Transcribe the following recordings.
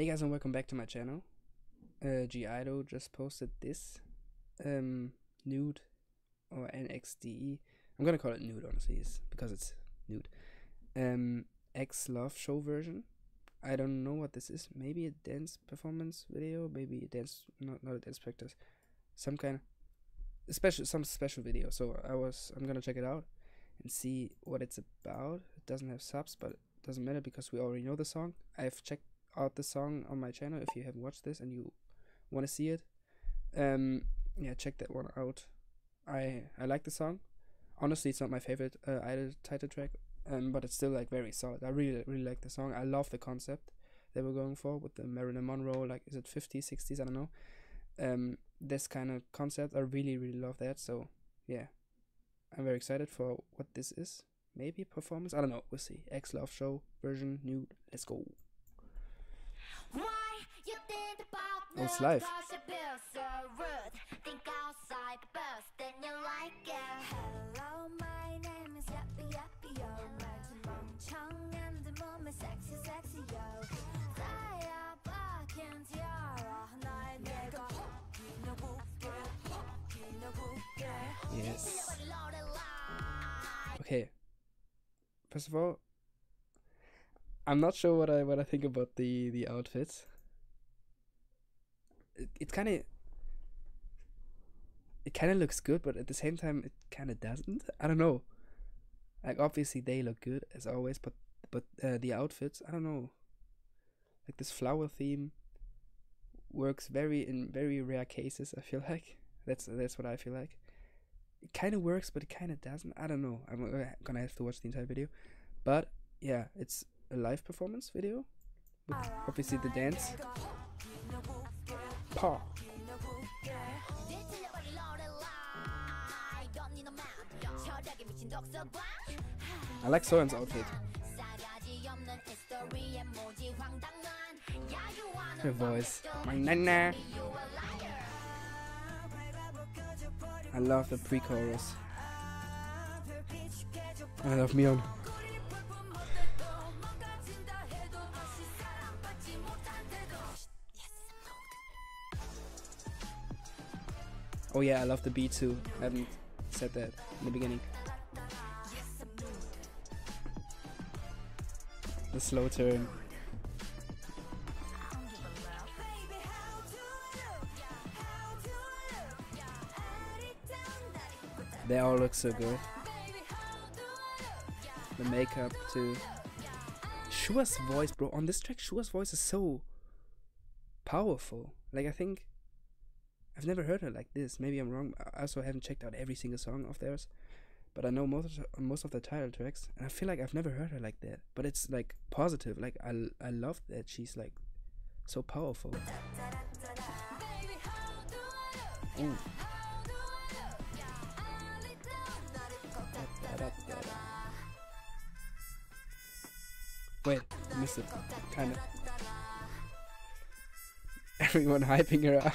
Hey guys, and welcome back to my channel. (G)I-DLE just posted this nude or NXDE. I'm gonna call it nude, honestly, because it's nude. X Love Show version. I don't know what this is. Maybe a dance performance video. Maybe a dance, not a dance practice. Some kind of special, some special video. So I'm gonna check it out and see what it's about. It doesn't have subs, but it doesn't matter because we already know the song. I've checked out the song on my channel. If you haven't watched this and you want to see it, yeah, check that one out. I like the song. Honestly, it's not my favorite idol title track, but it's still like very solid. I really like the song. I love the concept they were going for with the Marilyn Monroe, like, is it 50s, 60s, I don't know, this kind of concept. I really love that. So yeah, I'm very excited for what this is. Maybe performance, I don't know, we'll see. X Love Show version nude. Let's go. Why you think about me? It's live. Think outside the box, then you like it. Hello, my name is Yuqi. I'm sexy. Yes. Okay. First of all, I'm not sure what I think about the outfits. It kind of looks good, but at the same time it kind of doesn't. I don't know. Like, obviously they look good as always, but the outfits, I don't know. Like, this flower theme works in very rare cases. I feel like that's what I feel like. It kind of works, but it kind of doesn't. I don't know. I'm gonna have to watch the entire video, but yeah, it's a live performance video with obviously the dance. Paw. I like Soyeon's outfit. Her voice. I love the pre-chorus. I love Miyeon. Oh yeah, I love the beat too. I haven't said that in the beginning. The slow turn. They all look so good. The makeup too. Shua's voice, bro. On this track, Shua's voice is so powerful. Like, I think I've never heard her like this. Maybe I'm wrong. I also haven't checked out every single song of theirs, but I know most of the title tracks, and I feel like I've never heard her like that. But it's like positive. Like, I love that she's like so powerful. Ooh. Wait, I missed it. Kind of. Everyone hyping her up.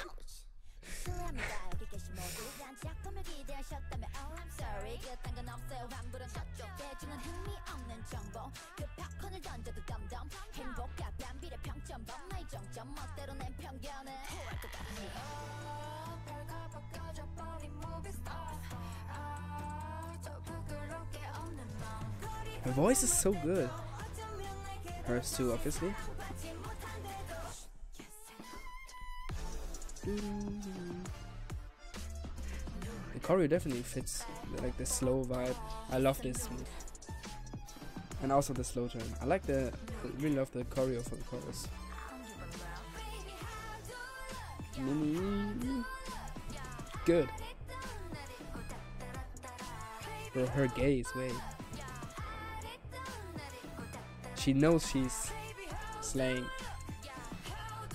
Her voice is so good. Hers too, obviously. The choreo definitely fits, like the slow vibe. I love this move. And also the slow turn. I really love the choreo for the chorus. Minnie. Good. Well, her gaze, wait. She knows she's slaying.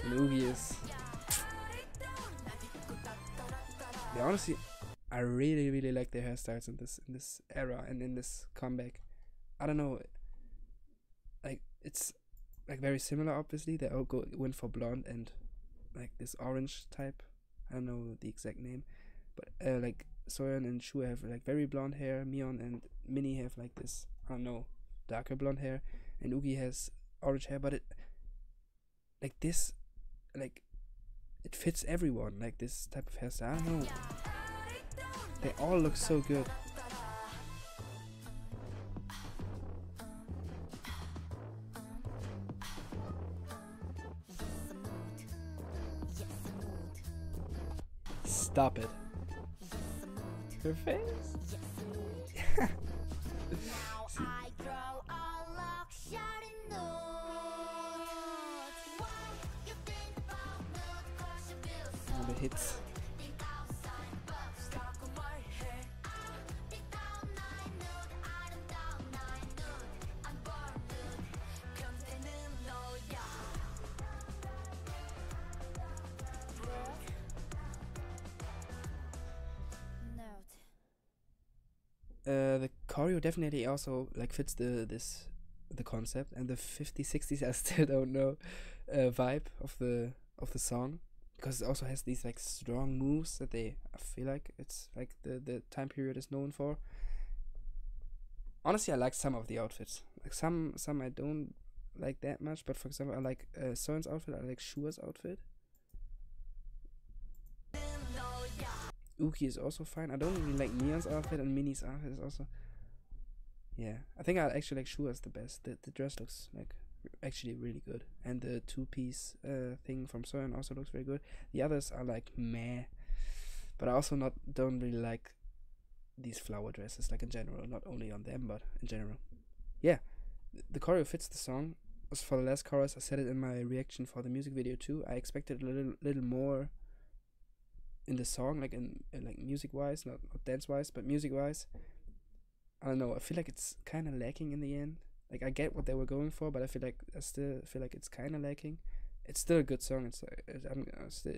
And Yuqi is. Yeah, honestly, I really like their hairstyles in this era and in this comeback. I don't know. Like, it's like very similar. Obviously, they all went for blonde and like this orange type. I don't know the exact name, but like Soyeon and Shu have like very blonde hair. Miyeon and Minnie have like this, I don't know, darker blonde hair. And Yuqi has orange hair, but like this, like it fits everyone, like this type of hairstyle. I don't know, they all look so good. Stop it. Her face? See. The hits. The choreo definitely also like fits the concept, and the 50s, 60s, I still don't know, vibe of the song, because it also has these like strong moves that they, I feel like it's like the time period is known for. Honestly, I like some of the outfits, like some I don't like that much, but for example I like Soyeon's outfit, I like Shua's outfit. Yuqi is also fine. I don't really like Miyeon's outfit, and Minnie's outfit is also, yeah. I think I actually like Shua's the best. The dress looks like actually really good, and the two-piece thing from Soyeon also looks very good. The others are like meh, but I also don't really like these flower dresses, like in general, not only on them but in general. Yeah, the choreo fits the song. As for the last chorus, I said it in my reaction for the music video too. I expected a little more in the song, like in like music wise, not dance wise, but music wise. I don't know, I feel like it's kind of lacking in the end. Like, I get what they were going for, but I still feel like it's kind of lacking. It's still a good song. It's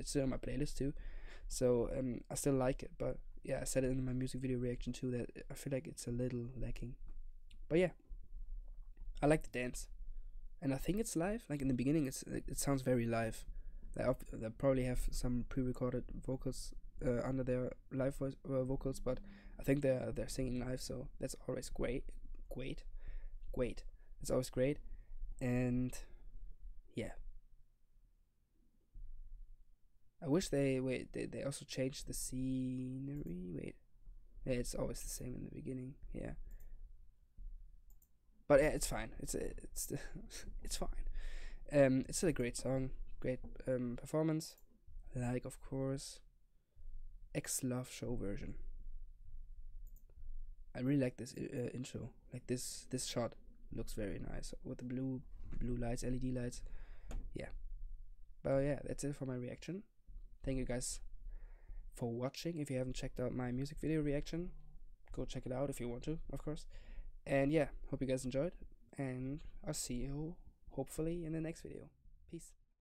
still on my playlist too, so I still like it. But yeah, I said it in my music video reaction too that I feel like it's a little lacking. But yeah, I like the dance, and I think it's live. Like in the beginning, it sounds very live. They probably have some pre-recorded vocals under their live voice, vocals, but I think they're singing live, so that's always great. It's always great, and yeah. I wish they also changed the scenery. Yeah, it's always the same in the beginning. Yeah, but yeah, it's fine. It's it's fine. It's still a great song. Great performance, like of course X Love Show version. I really like this intro, like this shot looks very nice with the blue lights, LED lights. Yeah, but yeah, that's it for my reaction. Thank you guys for watching. If you haven't checked out my music video reaction, go check it out if you want to, of course. And yeah, hope you guys enjoyed, and I'll see you hopefully in the next video. Peace.